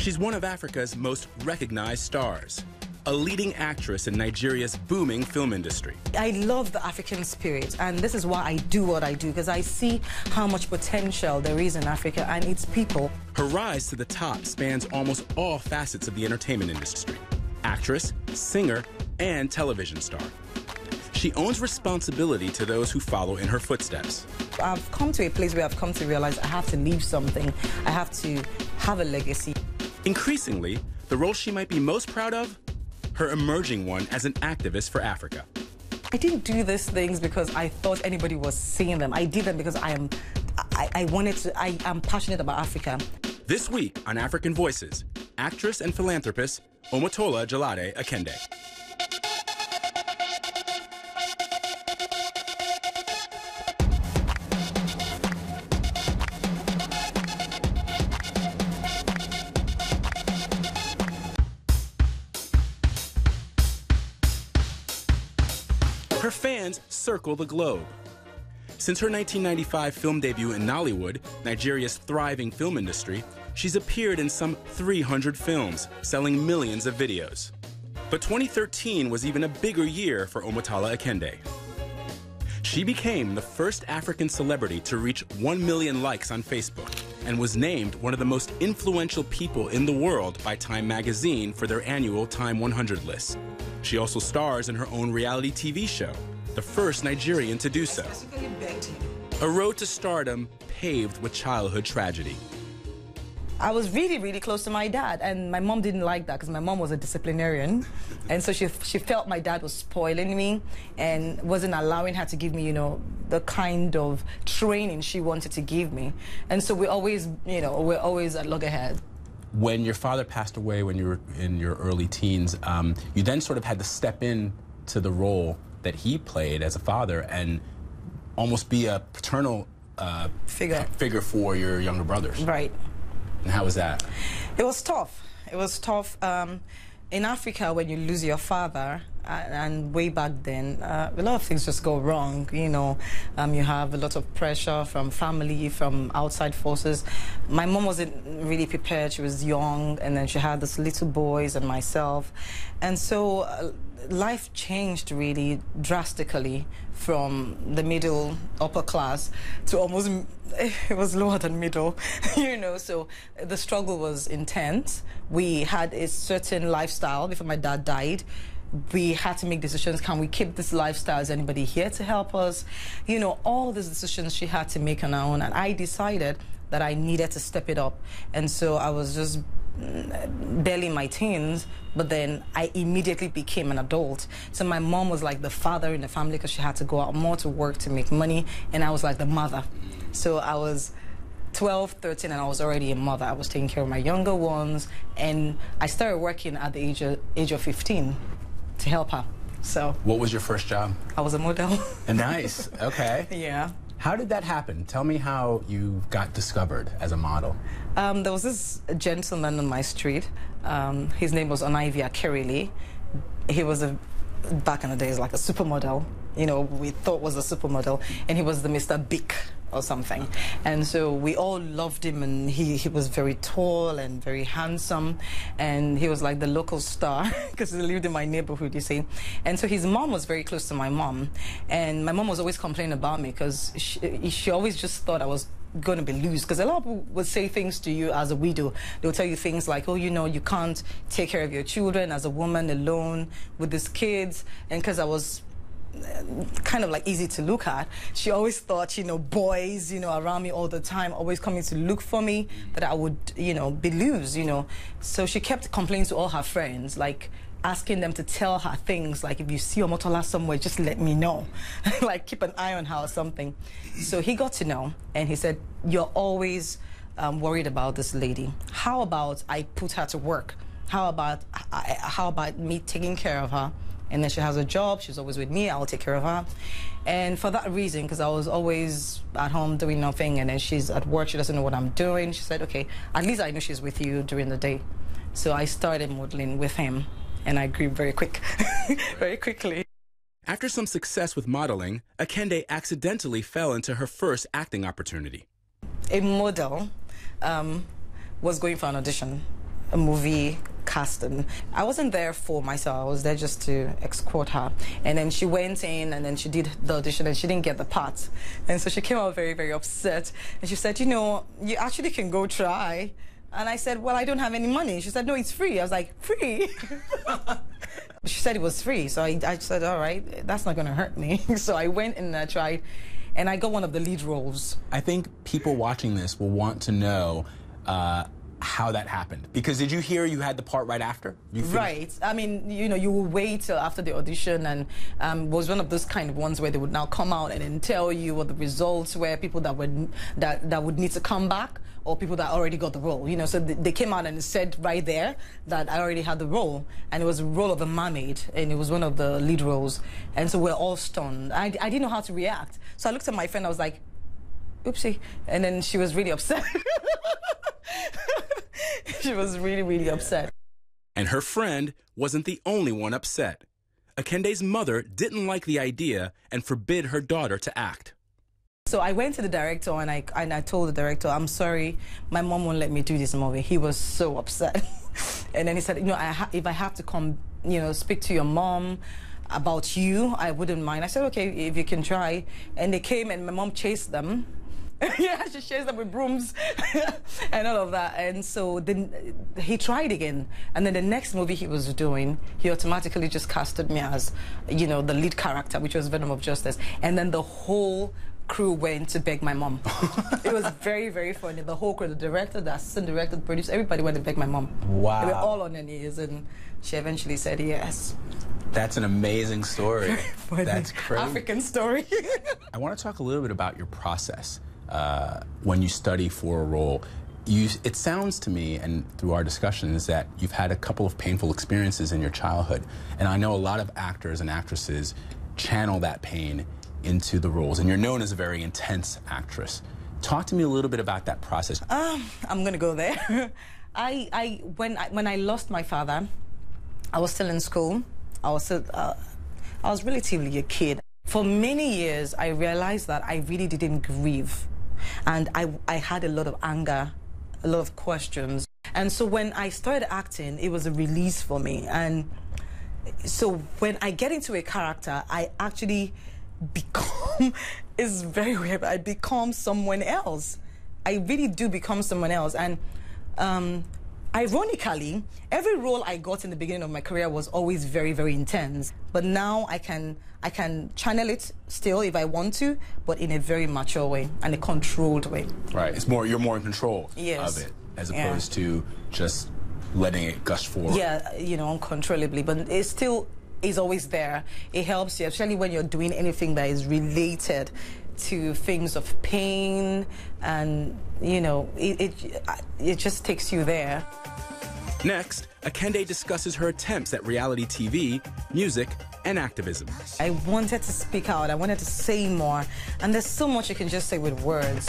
She's one of Africa's most recognized stars, a leading actress in Nigeria's booming film industry. I love the African spirit, and this is why I do what I do, because I see how much potential there is in Africa and its people. Her rise to the top spans almost all facets of the entertainment industry: actress, singer, and television star. She owns responsibility to those who follow in her footsteps. I've come to a place where I've come to realize I have to leave something. I have to have a legacy. Increasingly, the role she might be most proud of, her emerging one as an activist for Africa. I didn't do these things because I thought anybody was seeing them. I did them because I am passionate about Africa. This week on African Voices, actress and philanthropist Omotola Jalade-Ekeinde. Her fans circle the globe. Since her 1995 film debut in Nollywood, Nigeria's thriving film industry, she's appeared in some 300 films, selling millions of videos. But 2013 was even a bigger year for Omotola Ekeinde. She became the first African celebrity to reach 1 million likes on Facebook and was named one of the most influential people in the world by Time Magazine for their annual Time 100 list. She also stars in her own reality TV show, the first Nigerian to do so. A road to stardom paved with childhood tragedy. I was really, really close to my dad, and my mom didn't like that because my mom was a disciplinarian, and so she felt my dad was spoiling me and wasn't allowing her to give me, you know, the kind of training she wanted to give me, and so we're always at loggerheads. When your father passed away when you were in your early teens, you then sort of had to step in to the role that he played as a father and almost be a paternal figure for your younger brothers. Right. And how was that? It was tough. It was tough. In Africa, when you lose your father, and way back then, a lot of things just go wrong, you know. You have a lot of pressure from family, from outside forces. My mom wasn't really prepared. She was young, and then she had this little boys and myself. And so life changed really drastically from the middle, upper class to almost, it was lower than middle, you know, so the struggle was intense. We had a certain lifestyle before my dad died. We had to make decisions. Can we keep this lifestyle? Is anybody here to help us? You know, all these decisions she had to make on her own, and I decided that I needed to step it up. And so I was just barely in my teens, but then I immediately became an adult. So my mom was like the father in the family because she had to go out more to work to make money, and I was like the mother. So I was 12, 13, and I was already a mother. I was taking care of my younger ones, and I started working at the age of 15. To help her. So what was your first job? I was a model. Nice. Okay. Yeah. How did that happen? Tell me how you got discovered as a model. There was this gentleman on my street. His name was Onaivia Kerilli. He was a, back in the days, like a supermodel, you know, we thought was a supermodel, and he was the Mr. Big or something. And so we all loved him, and he was very tall and very handsome, and he was like the local star because he lived in my neighborhood, you see. And so his mom was very close to my mom, and my mom was always complaining about me because she always just thought I was going to be loose, because a lot of people would say things to you as a widow. They'll tell you things like, oh, you know, you can't take care of your children as a woman alone with these kids. And because I was kind of like easy to look at, she always thought, you know, boys, you know, around me all the time, always coming to look for me, that I would, you know, be loose, you know. So she kept complaining to all her friends, like asking them to tell her things like, if you see Omotola somewhere, just let me know. Like, keep an eye on her or something. So he got to know, and he said, you're always worried about this lady. How about I put her to work? How about me taking care of her? And then she has a job, she's always with me, I'll take care of her. And for that reason, because I was always at home doing nothing, and then she's at work, she doesn't know what I'm doing, she said, okay, at least I know she's with you during the day. So I started modeling with him, and I grew very quickly. After some success with modeling, Ekeinde accidentally fell into her first acting opportunity. A model was going for an audition a movie cast. And I wasn't there for myself, I was there just to escort her. And then she went in and then she did the audition and she didn't get the part. And so she came out very, very upset. And she said, you know, you actually can go try. And I said, well, I don't have any money. She said, no, it's free. I was like, free? She said it was free. So I said, all right, that's not going to hurt me. So I went and I tried, and I got one of the lead roles. I think people watching this will want to know how that happened. Because did you hear you had the part right after? Right. I mean, you know, you will wait till after the audition, and was one of those kind of ones where they would now come out and then tell you what the results were, people that would, that would need to come back, or people that already got the role, you know. So they came out and said right there that I already had the role, and it was the role of a mermaid, and it was one of the lead roles. And so we're all stunned. I didn't know how to react. So I looked at my friend, I was like, oopsie. And then she was really upset. She was really, really upset. And her friend wasn't the only one upset. Ekende's mother didn't like the idea and forbid her daughter to act. So I went to the director and I told the director, I'm sorry, my mom won't let me do this movie. He was so upset. And then he said, you know, if I have to come, you know, speak to your mom about you, I wouldn't mind. I said, okay, if you can try. And they came and my mom chased them. Yeah, she chased them with brooms and all of that. And so then he tried again. And then the next movie he was doing, he automatically just casted me as, you know, the lead character, which was Venom of Justice. And then the whole crew went to beg my mom. It was very, very funny. The whole crew, the director, the assistant director, the producer, everybody went to beg my mom. Wow. They were all on their knees, and she eventually said yes. That's an amazing story. That's crazy. African story. I want to talk a little bit about your process when you study for a role. It sounds to me, and through our discussions, that you've had a couple of painful experiences in your childhood. And I know a lot of actors and actresses channel that pain into the roles, and you're known as a very intense actress. Talk to me a little bit about that process. I'm gonna go there. When I lost my father, I was still in school. I was relatively a kid. For many years, I realized that I really didn't grieve, and I had a lot of anger, a lot of questions. And so when I started acting, it was a release for me. And so when I get into a character, I actually become, is very weird, but I become someone else. I really do become someone else. And ironically, every role I got in the beginning of my career was always very, very intense. But now I can channel it still if I want to, but in a very mature way and a controlled way. Right, it's more, you're more in control, yes, of it, as opposed, yeah, to just letting it gush forward. Yeah, you know, uncontrollably, but it's still is always there. It helps you, especially when you're doing anything that is related to things of pain, and you know, it just takes you there. Next, Ekeinde discusses her attempts at reality TV, music, and activism. I wanted to speak out, I wanted to say more, and there's so much you can just say with words.